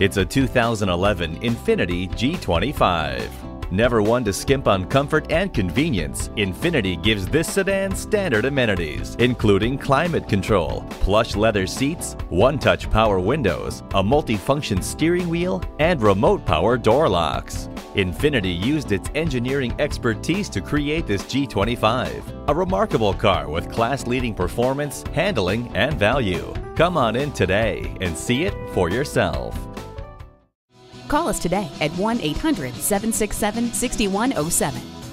It's a 2011 Infiniti G25. Never one to skimp on comfort and convenience, Infiniti gives this sedan standard amenities, including climate control, plush leather seats, one-touch power windows, a multifunction steering wheel, and remote power door locks. Infiniti used its engineering expertise to create this G25, a remarkable car with class-leading performance, handling, and value. Come on in today and see it for yourself. Call us today at 1-800-767-6107.